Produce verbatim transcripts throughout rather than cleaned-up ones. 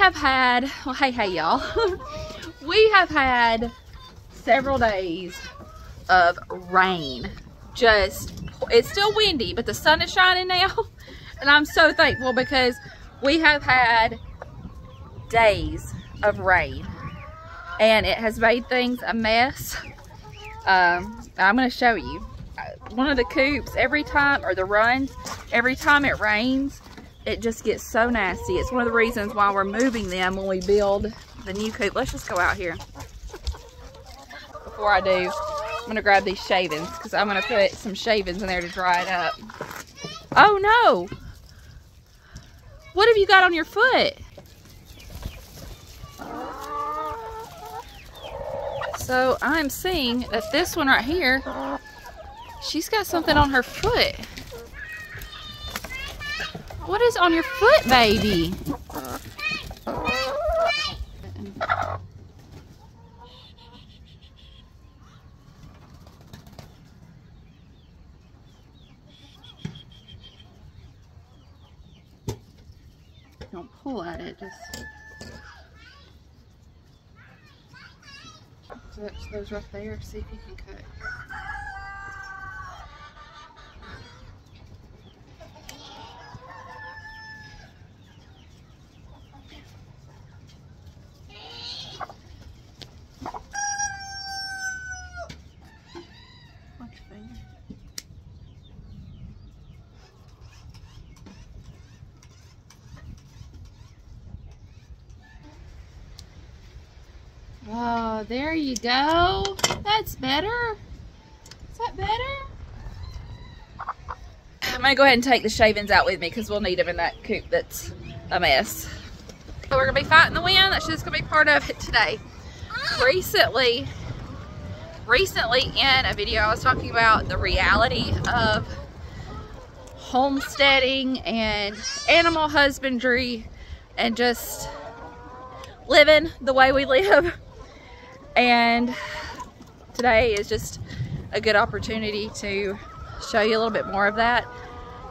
have had, well, hey, hey, y'all. We have had several days of rain. Just, it's still windy, but the sun is shining now. And I'm so thankful because we have had days of rain. And it has made things a mess. Um, I'm going to show you. One of the coops, every time, or the runs, every time it rains, it just gets so nasty. It's one of the reasons why we're moving them when we build the new coop. Let's just go out here. Before I do, I'm going to grab these shavings because I'm going to put some shavings in there to dry it up. Oh no! What have you got on your foot? So I'm seeing that this one right here, she's got something on her foot. What is on your foot, baby? Don't pull at it, just touch those right there, see if you can cut. Oh, there you go. That's better. Is that better? I'm going to go ahead and take the shavings out with me because we'll need them in that coop that's a mess. So we're going to be fighting the wind. That's just going to be part of it today. Recently, recently in a video, I was talking about the reality of homesteading and animal husbandry and just living the way we live. And today is just a good opportunity to show you a little bit more of that.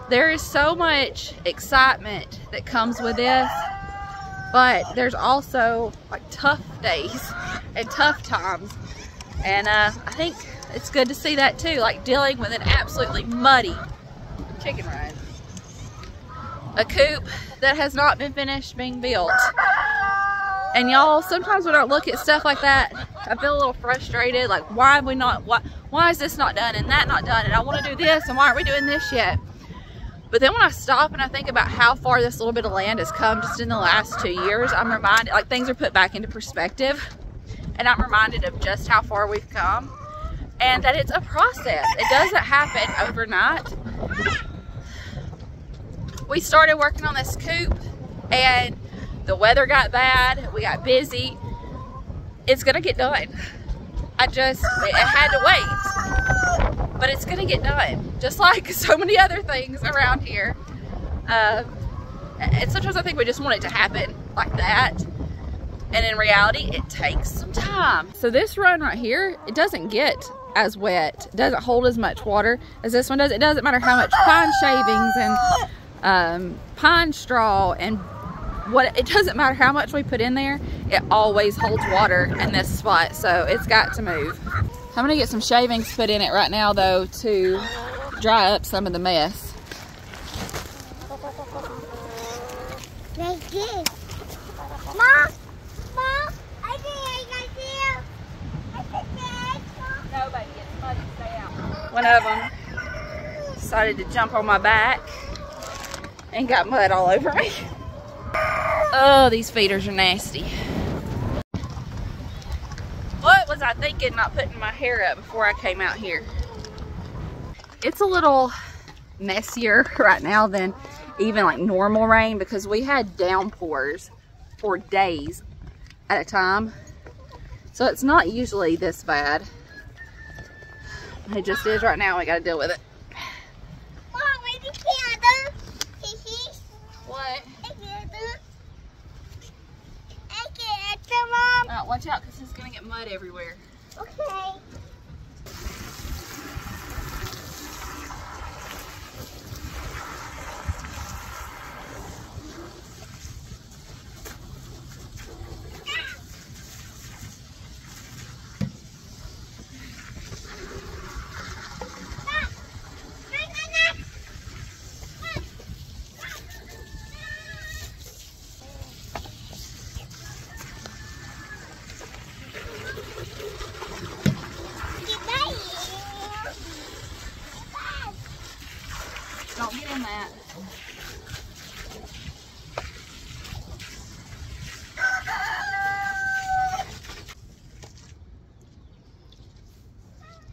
There is so much excitement that comes with this, but there's also like tough days and tough times. And uh, I think it's good to see that too, like dealing with an absolutely muddy chicken run. A coop that has not been finished being built. And y'all, sometimes when I look at stuff like that, I feel a little frustrated. Like, why have we not? Why, why is this not done and that not done? And I want to do this, and why aren't we doing this yet? But then when I stop and I think about how far this little bit of land has come just in the last two years, I'm reminded, like, things are put back into perspective, and I'm reminded of just how far we've come, and that it's a process. It doesn't happen overnight. We started working on this coop, and the weather got bad, we got busy. It's gonna get done. I just, it had to wait, but it's gonna get done. Just like so many other things around here. Uh, and sometimes I think we just want it to happen like that. And in reality, it takes some time. So this run right here, it doesn't get as wet. It doesn't hold as much water as this one does. It doesn't matter how much pine shavings and um, pine straw and What, it doesn't matter how much we put in there, it always holds water in this spot, so it's got to move. I'm gonna get some shavings put in it right now though to dry up some of the mess. Thank you. Mom, Mom, I think I got you. I think I got you. No, baby, it's muddy, stay out. One of them decided to jump on my back and got mud all over me. Oh, these feeders are nasty. What was I thinking not putting my hair up before I came out here? It's a little messier right now than even like normal rain because we had downpours for days at a time. So it's not usually this bad. It just is right now. We got to deal with it. What? Right, watch out because it's going to get mud everywhere. Okay.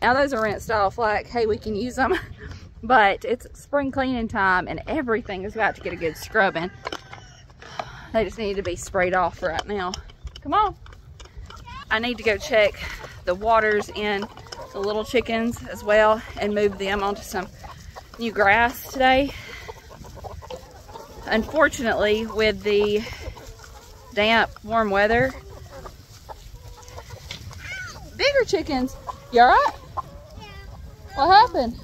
Now those are rinsed off, like, hey, we can use them. But it's spring cleaning time and everything is about to get a good scrubbing. They just need to be sprayed off right now. Come on. I need to go check the waters in the little chickens as well and move them onto some new grass today. Unfortunately, with the damp, warm weather, bigger chickens, you all right? Yeah. What happened?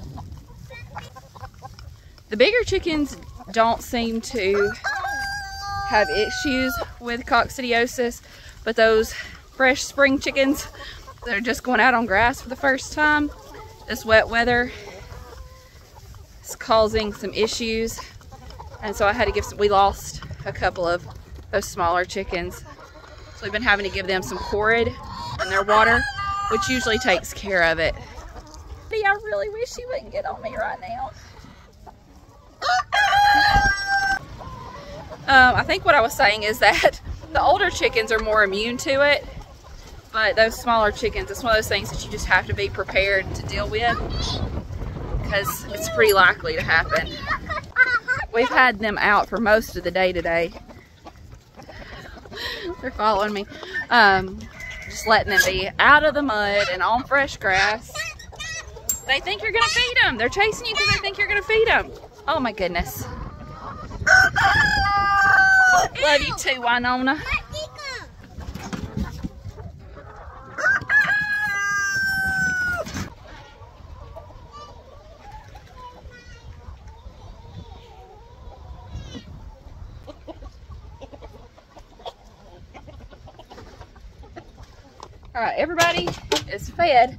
The bigger chickens don't seem to have issues with coccidiosis, but those fresh spring chickens that are just going out on grass for the first time, this wet weather is causing some issues. And so I had to give some, we lost a couple of those smaller chickens. So we've been having to give them some corid in their water, which usually takes care of it. Buddy, I really wish you wouldn't get on me right now. Um, I think what I was saying is that the older chickens are more immune to it, but those smaller chickens, it's one of those things that you just have to be prepared to deal with because it's pretty likely to happen. We've had them out for most of the day today. They're following me. Um, just letting them be out of the mud and on fresh grass. They think you're gonna feed them. They're chasing you because they think you're gonna feed them. Oh my goodness. Love you too, Winona. All right, everybody is fed.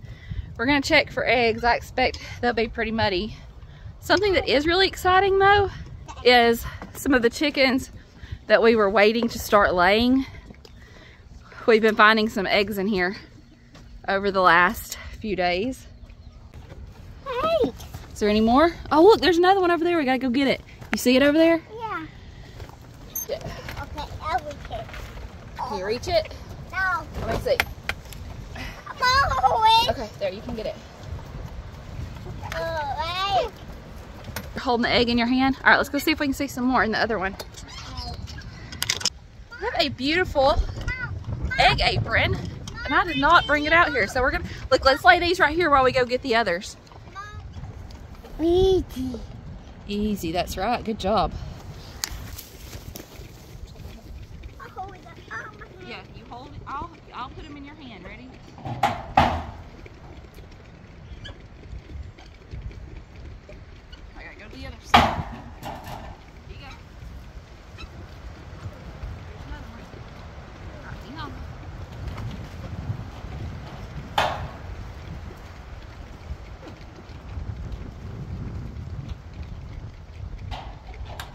We're gonna check for eggs. I expect they'll be pretty muddy. Something that is really exciting though is some of the chickens that we were waiting to start laying. We've been finding some eggs in here over the last few days. Hey! Is there any more? Oh look, there's another one over there. We gotta go get it. You see it over there? Yeah. Yeah. Okay, I'll reach it. Can you reach it? No. Let me see. No, okay, there, you can get it. Oh, you're holding the egg in your hand. All right, let's go see if we can see some more in the other one. We have a beautiful egg apron, and I did not bring it out here. So we're gonna look. Let's lay these right here while we go get the others. Easy. Easy. That's right. Good job. Yeah, you hold it. I'll I'll put them in your hand. Ready? The other side. Here you go. There's another one. All right, hang on.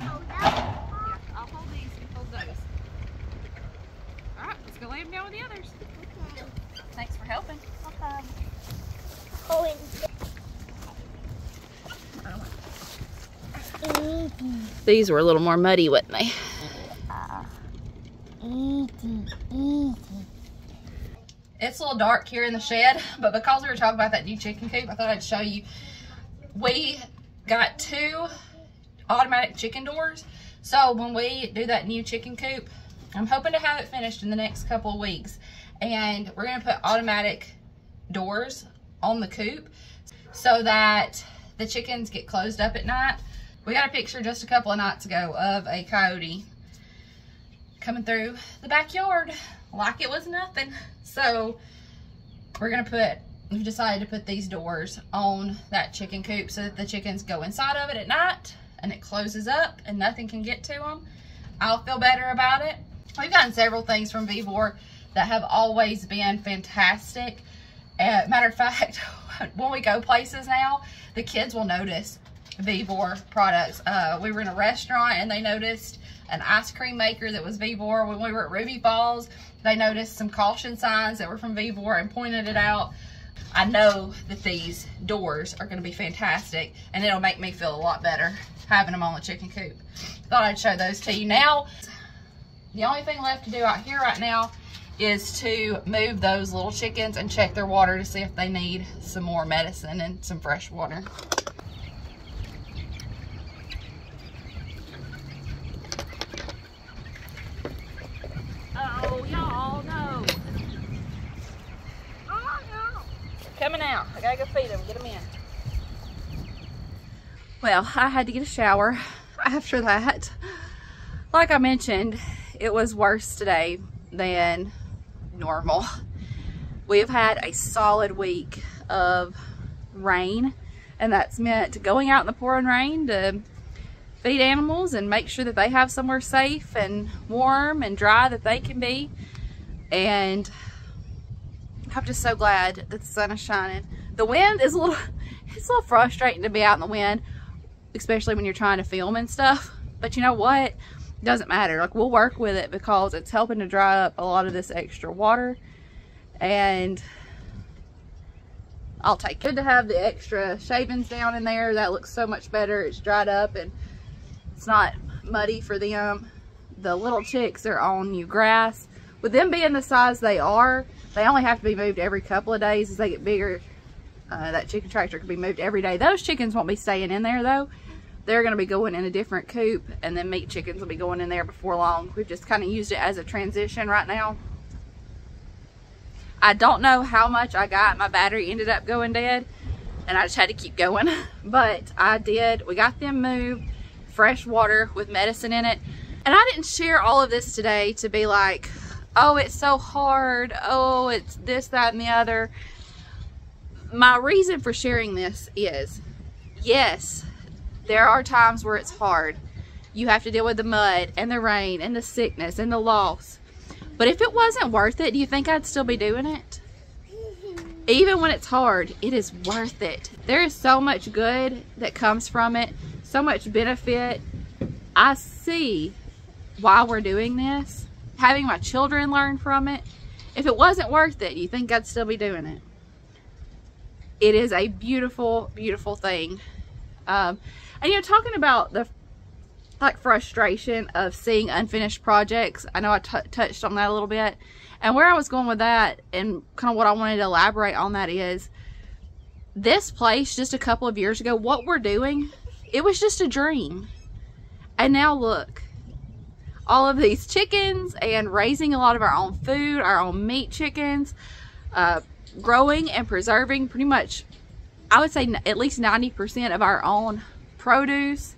Hold yeah, I'll hold these and hold those. All right, let's go lay them down with the others. Okay. Thanks for helping. Okay. Holding. These were a little more muddy, weren't they? It's a little dark here in the shed, but because we were talking about that new chicken coop, I thought I'd show you. We got two automatic chicken doors, so when we do that new chicken coop, I'm hoping to have it finished in the next couple of weeks, and we're going to put automatic doors on the coop so that the chickens get closed up at night. We got a picture just a couple of nights ago of a coyote coming through the backyard like it was nothing. So we're gonna put, we've decided to put these doors on that chicken coop so that the chickens go inside of it at night and it closes up and nothing can get to them. I'll feel better about it. We've gotten several things from Vevor that have always been fantastic. Uh, matter of fact, when we go places now, the kids will notice Vevor products. Uh, we were in a restaurant and they noticed an ice cream maker that was Vevor. When we were at Ruby Falls, they noticed some caution signs that were from Vevor and pointed it out. I know that these doors are going to be fantastic and it'll make me feel a lot better having them on the chicken coop. Thought I'd show those to you. Now, the only thing left to do out here right now is to move those little chickens and check their water to see if they need some more medicine and some fresh water. Oh, y'all, no. Oh, no. Coming out. I gotta go feed them, get them in. Well, I had to get a shower after that. Like I mentioned, it was worse today than normal. We have had a solid week of rain, and that's meant going out in the pouring rain to feed animals and make sure that they have somewhere safe and warm and dry that they can be. And I'm just so glad that the sun is shining. The wind is a little, it's a little frustrating to be out in the wind, especially when you're trying to film and stuff, but you know what, it doesn't matter. Like, we'll work with it because it's helping to dry up a lot of this extra water, and I'll take it. Good to have the extra shavings down in there. That looks so much better. It's dried up and it's not muddy for them. The little chicks are on new grass. With them being the size they are, they only have to be moved every couple of days. As they get bigger, Uh, that chicken tractor could be moved every day. Those chickens won't be staying in there though. They're going to be going in a different coop, and then meat chickens will be going in there before long. We've just kind of used it as a transition right now. I don't know how much I got. My battery ended up going dead and I just had to keep going. But I did. We got them moved. Fresh water with medicine in it. And I didn't share all of this today to be like, oh, it's so hard. Oh, it's this, that, and the other. My reason for sharing this is, yes, there are times where it's hard. You have to deal with the mud and the rain and the sickness and the loss. But if it wasn't worth it, do you think I'd still be doing it? Even when it's hard, it is worth it. There is so much good that comes from it, so much benefit. I see why we're doing this, having my children learn from it. If it wasn't worth it, do you think I'd still be doing it? It is a beautiful, beautiful thing. Um, and you know, talking about the like frustration of seeing unfinished projects, I know I touched on that a little bit. And where I was going with that and kind of what I wanted to elaborate on that is, this place just a couple of years ago, what we're doing, it was just a dream. And now look, all of these chickens and raising a lot of our own food, our own meat chickens, uh, growing and preserving pretty much, I would say, at least ninety percent of our own produce.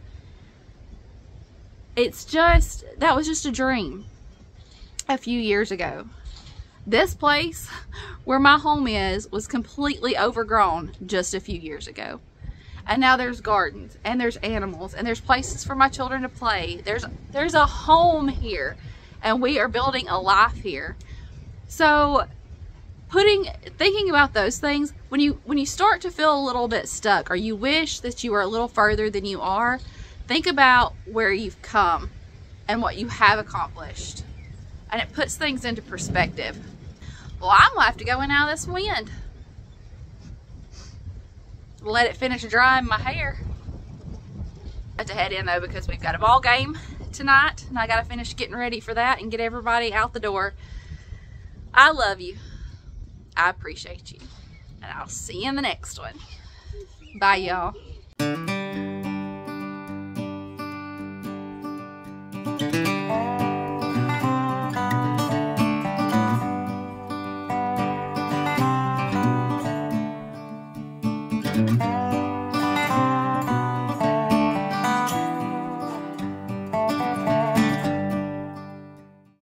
It's just, that was just a dream a few years ago. This place where my home is was completely overgrown just a few years ago. And now there's gardens and there's animals and there's places for my children to play. There's, there's a home here, and we are building a life here. So Putting, thinking about those things, when you when you start to feel a little bit stuck, or you wish that you were a little further than you are, think about where you've come and what you have accomplished. And it puts things into perspective. Well, I'm gonna have to go in out of this wind. Let it finish drying my hair. I have to head in though, because we've got a ball game tonight, and I gotta finish getting ready for that and get everybody out the door. I love you. I appreciate you, and I'll see you in the next one. Bye, y'all.